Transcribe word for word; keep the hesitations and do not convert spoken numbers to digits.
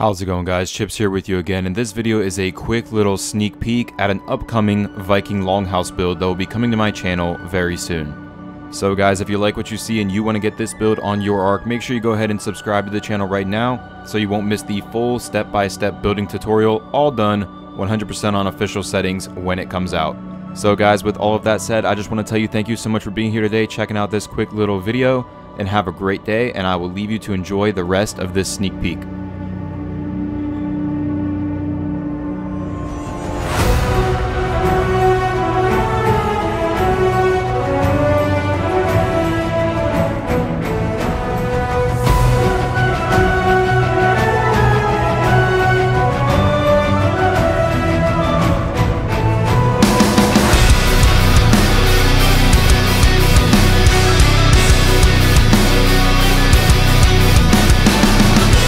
How's it going, guys? Chips here with you again, and this video is a quick little sneak peek at an upcoming Viking Longhouse build that will be coming to my channel very soon. So guys, if you like what you see and you want to get this build on your Ark, make sure you go ahead and subscribe to the channel right now so you won't miss the full step-by-step building tutorial, all done one hundred percent on official settings when it comes out. So guys, with all of that said, I just want to tell you thank you so much for being here today, checking out this quick little video, and have a great day, and I will leave you to enjoy the rest of this sneak peek.